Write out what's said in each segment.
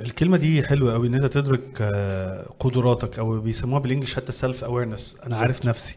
الكلمة دي حلوة قوي، ان انت تدرك قدراتك، او بيسموها بالانجلش حتى السلف اويرنس. انا عارف نفسي،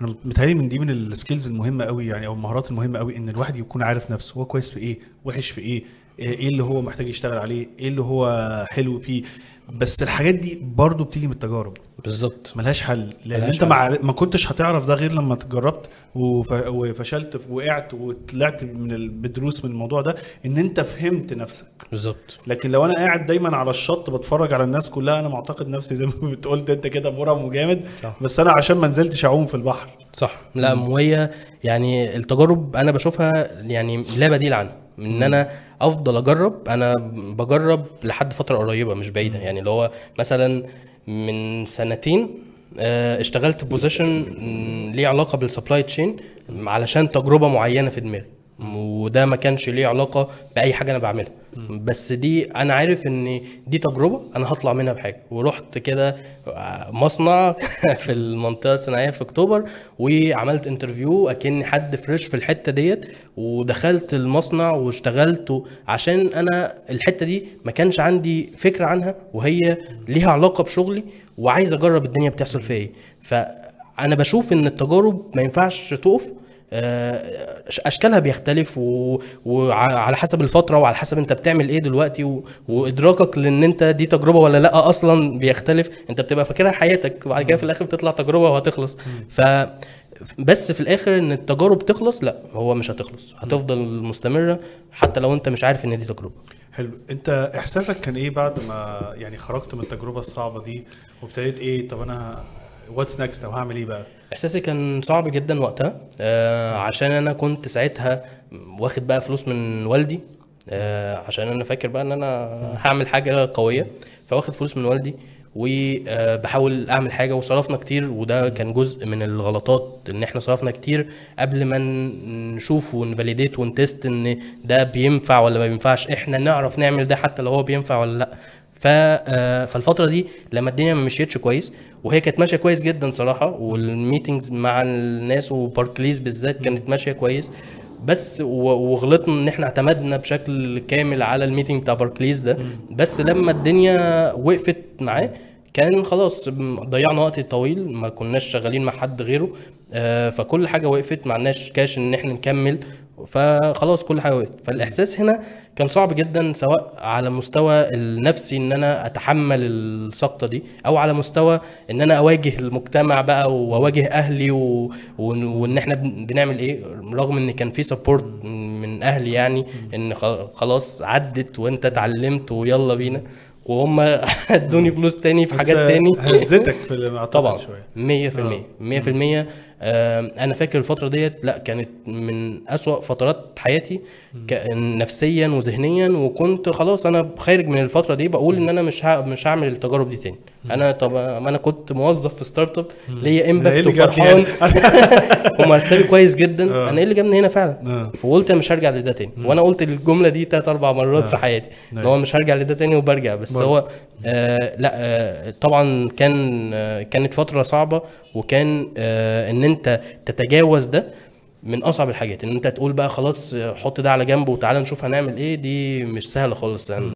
انا متهيألي من دي من السكيلز المهمة قوي يعني، او المهارات المهمة قوي، ان الواحد يكون عارف نفسه، هو كويس في ايه، وحش في ايه، ايه اللي هو محتاج يشتغل عليه، ايه اللي هو حلو فيه. بس الحاجات دي برضو بتيجي من التجارب. بالظبط، ملهاش حل، لان انت ما كنتش هتعرف ده غير لما جربت وفشلت ووقعت وطلعت من بدروس من الموضوع ده، ان انت فهمت نفسك. بالظبط. لكن لو انا قاعد دايما على الشط بتفرج على الناس كلها، انا معتقد نفسي زي ما بتقولت انت كده مرم وجامد، بس انا عشان ما نزلتش اعوم في البحر. صح. لا، وهي يعني التجارب انا بشوفها يعني لا بديل عنها، ان انا افضل اجرب. انا بجرب لحد فتره قريبه مش بعيده يعني، اللي هو مثلا من سنتين اشتغلت بوزيشن ليه علاقه بالسبلاي تشين علشان تجربه معينه في دماغي، وده ما كانش ليه علاقه باي حاجه انا بعملها، بس دي انا عارف ان دي تجربه انا هطلع منها بحاجه. ورحت كده مصنع في المنطقه الصناعيه في اكتوبر، وعملت انترفيو اكن حد فريش في الحته ديت، ودخلت المصنع واشتغلت عشان انا الحته دي ما كانش عندي فكره عنها، وهي ليها علاقه بشغلي وعايز اجرب الدنيا بتحصل فيها ايه. فانا بشوف ان التجارب ما ينفعش تقف، اشكالها بيختلف وعلى حسب الفتره وعلى حسب انت بتعمل ايه دلوقتي وادراكك لان انت دي تجربه ولا لا اصلا بيختلف. انت بتبقى فاكرها حياتك وبعد كده في الاخر بتطلع تجربه وهتخلص. بس في الاخر ان التجارب تخلص؟ لا، هو مش هتخلص، هتفضل مستمره حتى لو انت مش عارف ان دي تجربه. حلو. انت احساسك كان ايه بعد ما يعني خرجت من التجربه الصعبه دي وابتديت ايه؟ طب انا واتس نيكست، او هعمل ايه بقى؟ احساسي كان صعب جدا وقتها، عشان انا كنت ساعتها واخد بقى فلوس من والدي، عشان انا فاكر بقى ان انا هعمل حاجه قويه، فواخد فلوس من والدي وبحاول اعمل حاجه، وصرفنا كتير. وده كان جزء من الغلطات، ان احنا صرفنا كتير قبل ما نشوف ونفاليديت ونتست ان ده بينفع ولا ما بينفعش، احنا نعرف نعمل ده حتى لو هو بينفع ولا لا. فالفتره دي لما الدنيا ما مشيتش كويس، وهي كانت ماشيه كويس جدا صراحه، والميتنجز مع الناس وباركليز بالذات كانت ماشيه كويس، بس وغلطنا ان احنا اعتمدنا بشكل كامل على الميتنج بتاع باركليز ده. بس لما الدنيا وقفت معاه كان خلاص ضيعنا وقت طويل، ما كناش شغالين مع حد غيره، فكل حاجه وقفت، ما عندناش كاش ان احنا نكمل، فخلاص كل حاجه وقفت. فالاحساس هنا كان صعب جدا، سواء على مستوى النفسي ان انا اتحمل السقطه دي، او على مستوى ان انا اواجه المجتمع بقى واواجه اهلي وان احنا بنعمل ايه، رغم ان كان في سبورت من اهلي يعني ان خلاص عدت وانت اتعلمت ويلا بينا، وهم ادوني فلوس تاني في حاجات تاني. هزتك في المعتقد شويه 100%. انا فاكر الفتره ديت لا، كانت من اسوأ فترات حياتي نفسيا وذهنيا، وكنت خلاص انا خارج من الفتره دي بقول ان انا مش هعمل التجارب دي تاني. انا طب ما انا كنت موظف في ستارت اب ليا امباكت وفرحان ومرتبي كويس جدا، انا ايه اللي جابني هنا فعلا؟ فقلت انا مش هرجع لده تاني، وانا قلت الجمله دي 3-4 مرات في حياتي ان هو مش هرجع لده تاني وبرجع. بس هو لا، طبعا كانت فتره صعبه، وكان ان انت تتجاوز ده من اصعب الحاجات، ان انت تقول بقى خلاص حط ده على جنب وتعالى نشوف هنعمل ايه، دي مش سهله خالص يعني.